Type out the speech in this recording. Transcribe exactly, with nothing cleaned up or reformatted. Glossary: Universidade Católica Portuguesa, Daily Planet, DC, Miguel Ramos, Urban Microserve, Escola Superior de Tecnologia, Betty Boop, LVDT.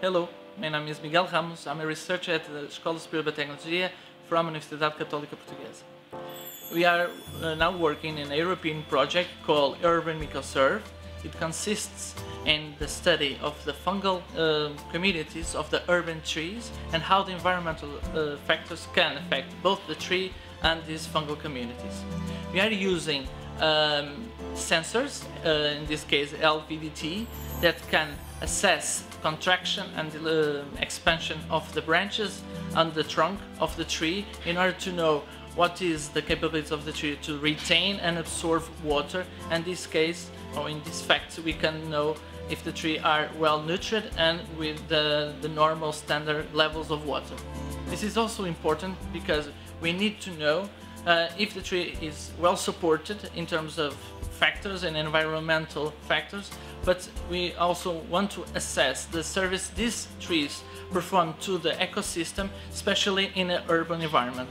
Hello, my name is Miguel Ramos. I'm a researcher at the Escola Superior de Tecnologia from Universidade Católica Portuguesa. We are now working in a European project called Urban Microserve. It consists in the study of the fungal uh, communities of the urban trees and how the environmental uh, factors can affect both the tree and these fungal communities. We are using um, sensors, uh, in this case L V D T, that can assess contraction and uh, expansion of the branches and the trunk of the tree in order to know what is the capability of the tree to retain and absorb water. In this case, or in this fact, we can know if the tree are well nurtured and with the, the normal standard levels of water. This is also important because we need to know uh, if the tree is well supported in terms of factors and environmental factors, but we also want to assess the service these trees perform to the ecosystem, especially in an urban environment.